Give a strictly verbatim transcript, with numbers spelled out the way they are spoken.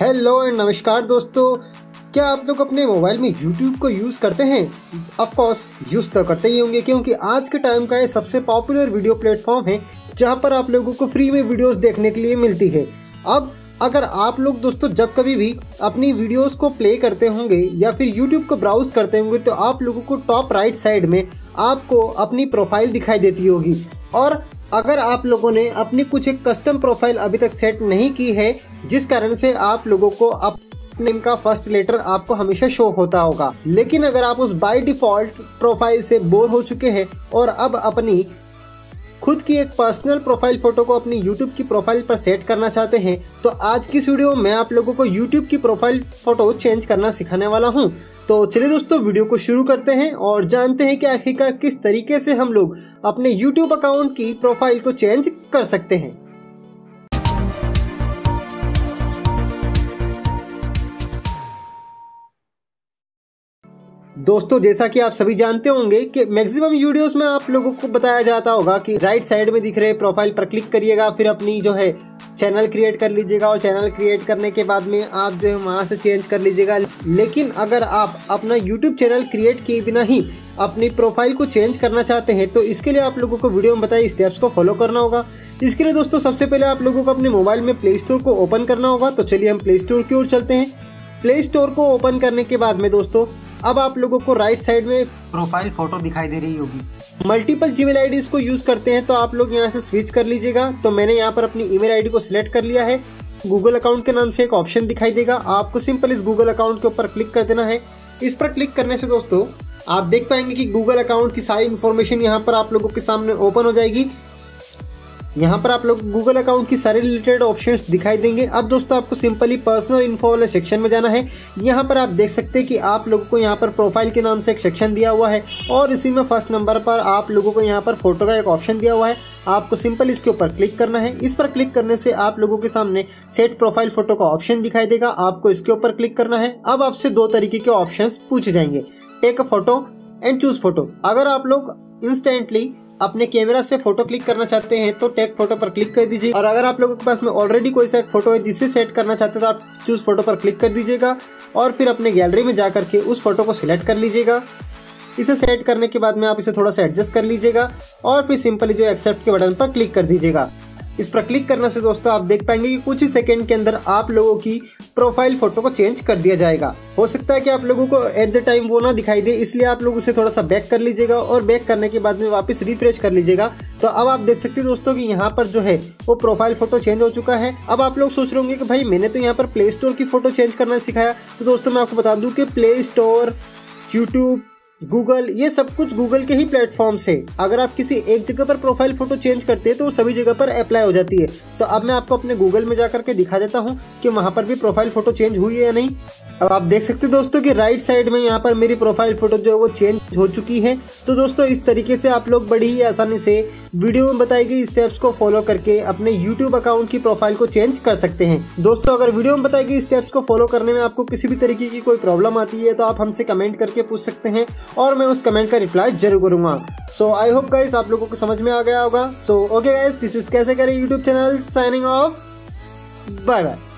Hello and नमस्कार दोस्तों, क्या आप लोग अपने मोबाइल में YouTube को यूज़ करते हैं? ऑफ कोर्स यूज़ तो करते ही होंगे, क्योंकि आज के टाइम का ये सबसे पॉपुलर वीडियो प्लेटफॉर्म है जहां पर आप लोगों को फ्री में वीडियोस देखने के लिए मिलती है। अब अगर आप लोग दोस्तों जब कभी भी अपनी वीडियोस को प्ले करते होंगे या फिर YouTube को ब्राउज़ करते होंगे तो आप लोगों को टॉप राइट साइड में आपको अपनी प्रोफाइल दिखाई देती होगी। और अगर आप लोगों ने अपनी कुछ एक कस्टम प्रोफाइल अभी तक सेट नहीं की है, जिस कारण से आप लोगों को अप नेम का फर्स्ट लेटर आपको हमेशा शो होता होगा। लेकिन अगर आप उस बाय डिफ़ॉल्ट प्रोफाइल से बोर हो चुके हैं और अब अपनी खुद की एक पर्सनल प्रोफाइल फ़ोटो को अपनी YouTube की प्रोफाइल पर सेट करना चाहते हैं, तो आज की इस वीडियो में आप लोगों को YouTube की प्रोफाइल फ़ोटो चेंज करना सिखाने वाला हूं। तो चलिए दोस्तों वीडियो को शुरू करते हैं और जानते हैं कि आखिरकार किस तरीके से हम लोग अपने YouTube अकाउंट की प्रोफाइल को चेंज कर सकते हैं। दोस्तों जैसा कि आप सभी जानते होंगे कि मैक्सिमम वीडियोस में आप लोगों को बताया जाता होगा कि राइट साइड में दिख रहे प्रोफाइल पर क्लिक करिएगा, फिर अपनी जो है चैनल क्रिएट कर लीजिएगा और चैनल क्रिएट करने के बाद में आप जो है वहाँ से चेंज कर लीजिएगा। लेकिन अगर आप अपना यूट्यूब चैनल क्रिएट किए बिना ही अपनी प्रोफाइल को चेंज करना चाहते हैं तो इसके लिए आप लोगों को वीडियो में बताए स्टेप्स को फॉलो करना होगा। इसके लिए दोस्तों सबसे पहले आप लोगों को अपने मोबाइल में प्ले स्टोर को ओपन करना होगा। तो चलिए हम प्ले स्टोर की ओर चलते हैं। प्ले स्टोर को ओपन करने के बाद में दोस्तों अब आप लोगों को राइट साइड में प्रोफाइल फोटो दिखाई दे रही होगी। मल्टीपल जीमेल आईडीज को यूज़ करते हैं तो आप लोग यहां से स्विच कर लीजिएगा। तो मैंने यहां पर अपनी ईमेल आईडी को सिलेक्ट कर लिया है। गूगल अकाउंट के नाम से एक ऑप्शन दिखाई देगा, आपको सिंपल इस गूगल अकाउंट के ऊपर क्लिक कर देना है। इस पर क्लिक करने से दोस्तों आप देख पाएंगे कि गूगल अकाउंट की सारी इन्फॉर्मेशन यहाँ पर आप लोगों के सामने ओपन हो जाएगी। यहाँ पर आप लोग गूगल अकाउंट की सारे रिलेटेड ऑप्शंस दिखाई देंगे। अब दोस्तों आपको सिंपली पर्सनल इन्फो वाले सेक्शन में जाना है। यहाँ पर आप देख सकते हैं कि आप लोगों को यहाँ पर प्रोफाइल के नाम से एक सेक्शन दिया हुआ है और इसी में फर्स्ट नंबर पर आप लोगों को यहाँ पर फोटो का एक ऑप्शन दिया हुआ है। आपको सिंपल इसके ऊपर क्लिक करना है। इस पर क्लिक करने से आप लोगों के सामने सेट प्रोफाइल फोटो का ऑप्शन दिखाई देगा, आपको इसके ऊपर क्लिक करना है। अब आपसे दो तरीके के ऑप्शंस पूछे जाएंगे, take a photo and choose photo. अगर आप लोग इंस्टेंटली अपने कैमरा से फोटो क्लिक करना चाहते हैं तो टेक फोटो पर क्लिक कर दीजिए, और अगर आप लोगों के पास में ऑलरेडी कोई सा एक फोटो है जिसे सेट करना चाहते हैं तो आप चूज फोटो पर क्लिक कर दीजिएगा और फिर अपने गैलरी में जा करके उस फोटो को सिलेक्ट कर लीजिएगा। इसे सेट करने के बाद में आप इसे थोड़ा सा एडजस्ट कर लीजिएगा और फिर सिंपली जो एक्सेप्ट के बटन पर क्लिक कर दीजिएगा। इस पर क्लिक करने से दोस्तों आप देख पाएंगे कि कुछ ही सेकेंड के अंदर आप लोगों की प्रोफाइल फोटो को चेंज कर दिया जाएगा। हो सकता है कि आप लोगों को एट द टाइम वो ना दिखाई दे, इसलिए आप लोग उसे थोड़ा सा बैक कर लीजिएगा और बैक करने के बाद में वापस रिफ्रेश कर लीजिएगा। तो अब आप देख सकते हैं दोस्तों कि यहाँ पर जो है वो प्रोफाइल फोटो चेंज हो चुका है। अब आप लोग सोच रहे होंगे कि भाई मैंने तो यहाँ पर प्ले स्टोर की फोटो चेंज करना सिखाया, तो दोस्तों मैं आपको बता दूँ कि प्ले स्टोर, यूट्यूब, गूगल, ये सब कुछ गूगल के ही प्लेटफॉर्म्स है। अगर आप किसी एक जगह पर प्रोफाइल फोटो चेंज करते हैं तो वो सभी जगह पर अप्लाई हो जाती है। तो अब मैं आपको अपने गूगल में जाकर के दिखा देता हूँ कि वहाँ पर भी प्रोफाइल फोटो चेंज हुई है या नहीं। अब आप देख सकते हैं दोस्तों कि राइट साइड में यहाँ पर मेरी प्रोफाइल फोटो जो है वो चेंज हो चुकी है। तो दोस्तों इस तरीके से आप लोग बड़ी ही आसानी से वीडियो में बताई गई स्टेप्स को फॉलो करके अपने YouTube अकाउंट की प्रोफाइल को चेंज कर सकते हैं। दोस्तों अगर वीडियो में बताई गई स्टेप्स को फॉलो करने में आपको किसी भी तरीके की कोई प्रॉब्लम आती है तो आप हमसे कमेंट करके पूछ सकते हैं और मैं उस कमेंट का रिप्लाई जरूर करूँगा। सो आई होप गाइस आप लोगों को समझ में आ गया होगा। So okay guys, this is कैसे करें YouTube channel, signing off, bye bye.